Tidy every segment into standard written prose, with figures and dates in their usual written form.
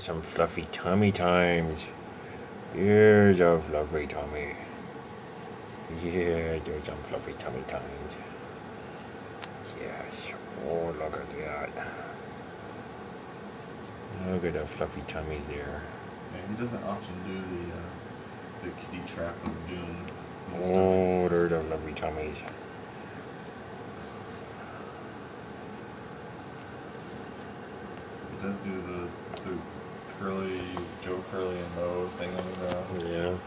Some fluffy tummy times. Here's a fluffy tummy. Yeah, there's some fluffy tummy times. Yes. Oh, look at that. Look at the fluffy tummies there. Yeah, he doesn't often do the kitty trap of doom. Oh, there's the fluffy tummies. He does do the Curly, Joe Curly and Mo thing on the ground.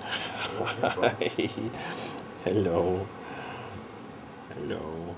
Yeah. Hi. Hello. Hello.